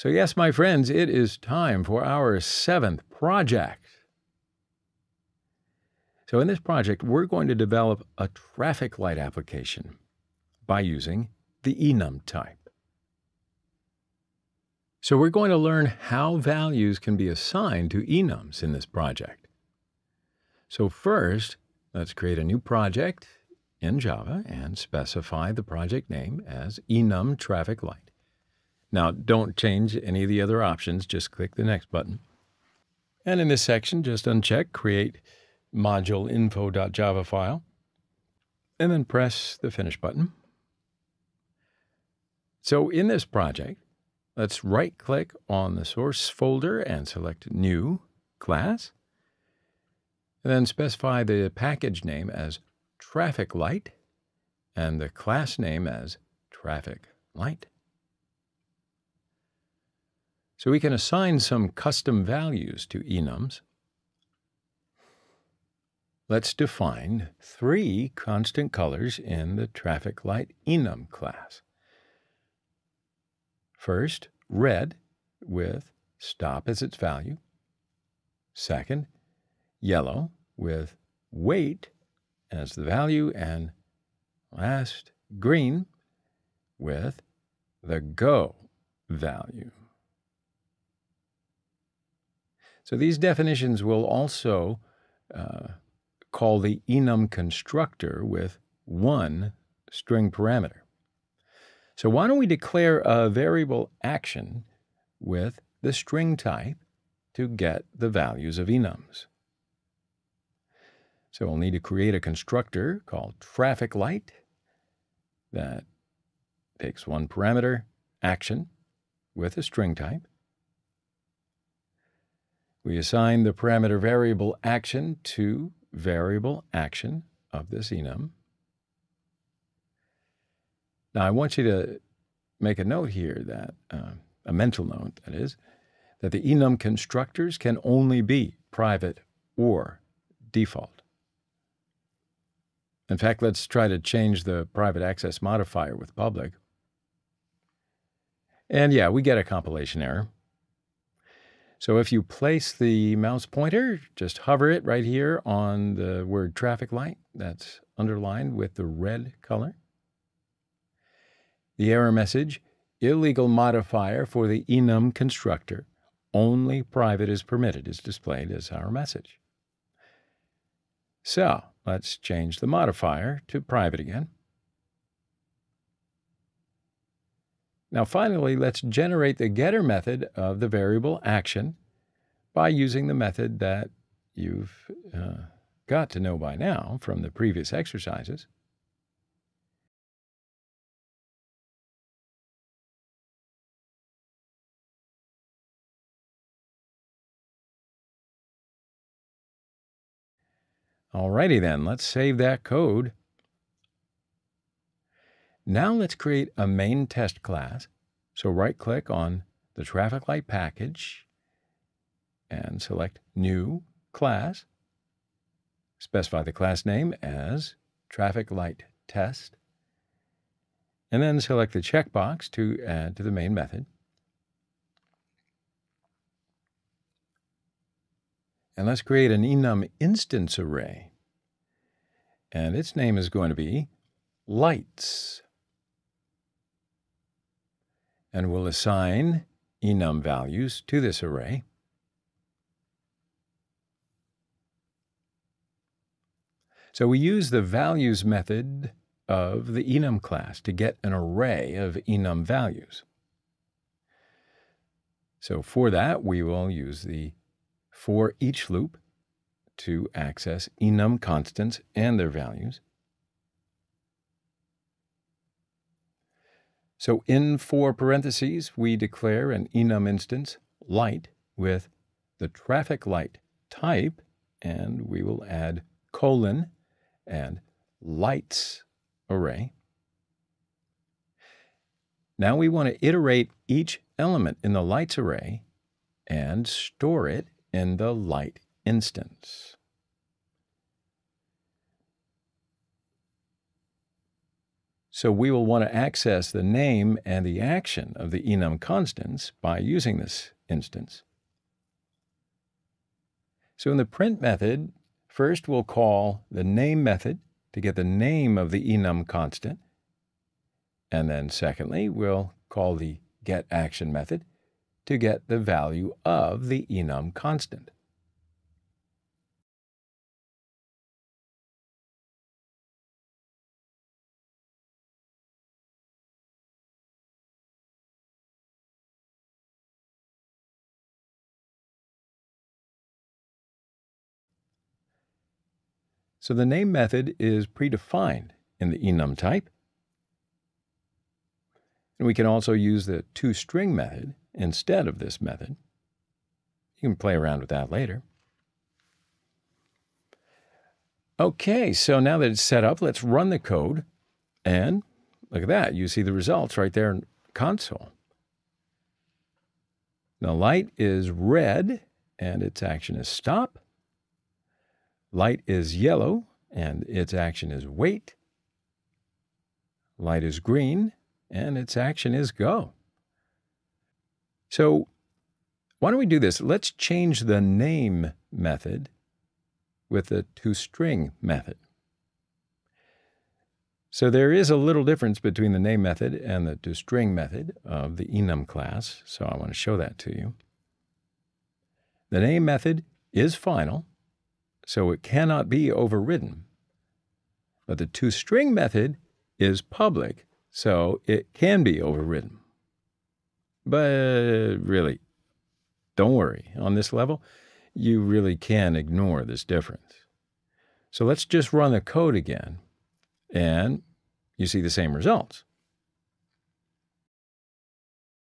So yes, my friends, it is time for our seventh project. So in this project, we're going to develop a traffic light application by using the enum type. So we're going to learn how values can be assigned to enums in this project. So first, let's create a new project in Java and specify the project name as enum traffic light. Now, don't change any of the other options, just click the next button. And in this section, just uncheck Create Module Info.java file, and then press the Finish button. So in this project, let's right-click on the source folder and select New Class, and then specify the package name as Traffic Light, and the class name as Traffic Light. So we can assign some custom values to enums. Let's define three constant colors in the traffic light enum class. First, red with stop as its value. Second, yellow with wait as the value. And last, green with the go value. So these definitions will also call the enum constructor with one string parameter. So why don't we declare a variable action with the string type to get the values of enums? So we'll need to create a constructor called trafficLight that takes one parameter, action, with a string type. We assign the parameter variable action to variable action of this enum. Now, I want you to make a note here that, a mental note that is, that the enum constructors can only be private or default. In fact, let's try to change the private access modifier with public. And yeah, we get a compilation error. So if you place the mouse pointer, just hover it right here on the word traffic light that's underlined with the red color. The error message, illegal modifier for the enum constructor, only private is permitted, is displayed as our message. So let's change the modifier to private again. Now finally, let's generate the getter method of the variable action by using the method that you've got to know by now from the previous exercises. Alrighty then, let's save that code. Now let's create a main test class. So right-click on the traffic light package and select New Class. Specify the class name as Traffic Light Test. And then select the checkbox to add to the main method. And let's create an enum instance array. And its name is going to be Lights. And we'll assign enum values to this array. So we use the values method of the enum class to get an array of enum values. So for that, we will use the for each loop to access enum constants and their values. So in for parentheses, we declare an enum instance light with the traffic light type, and we will add colon and lights array. Now we want to iterate each element in the lights array and store it in the light instance. So we will want to access the name and the action of the enum constants by using this instance. So in the print method, first we'll call the name method to get the name of the enum constant. And then secondly, we'll call the getAction method to get the value of the enum constant. So the name method is predefined in the enum type. And we can also use the toString method instead of this method. You can play around with that later. Okay, so now that it's set up, let's run the code. And look at that, you see the results right there in console. Now light is red and its action is stop. Light is yellow and its action is wait. Light is green and its action is go. So why don't we do this? Let's change the name method with the toString method. So there is a little difference between the name method and the toString method of the enum class, so I want to show that to you. The name method is final, so it cannot be overridden. But the toString method is public, so it can be overridden. But really, don't worry. On this level, you really can ignore this difference. So let's just run the code again, and you see the same results.